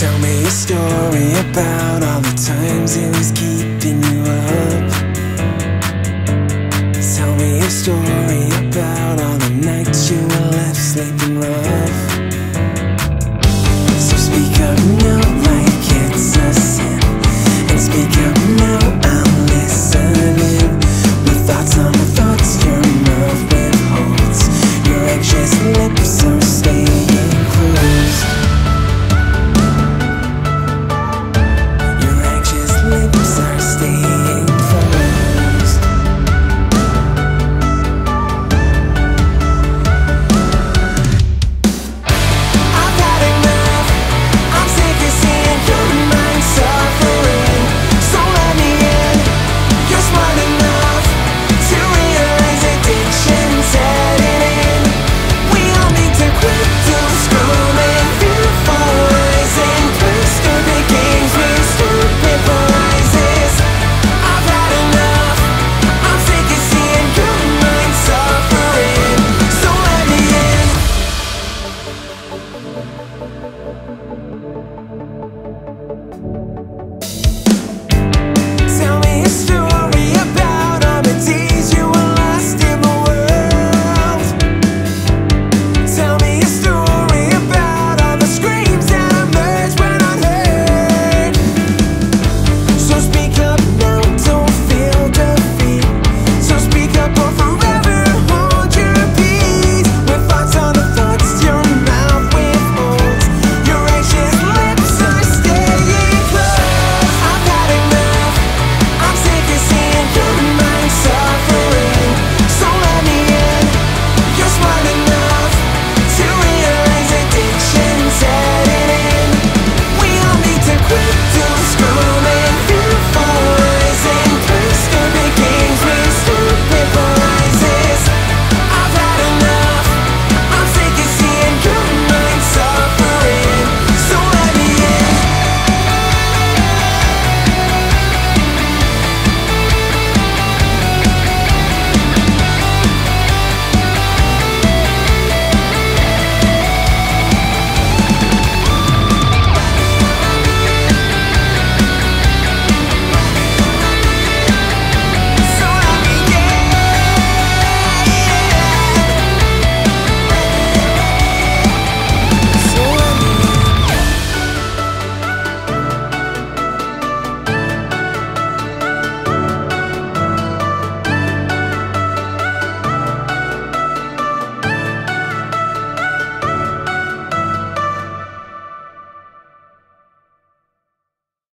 Tell me a story about all the times it was keeping you up. Tell me a story about all the nights you were left sleeping rough.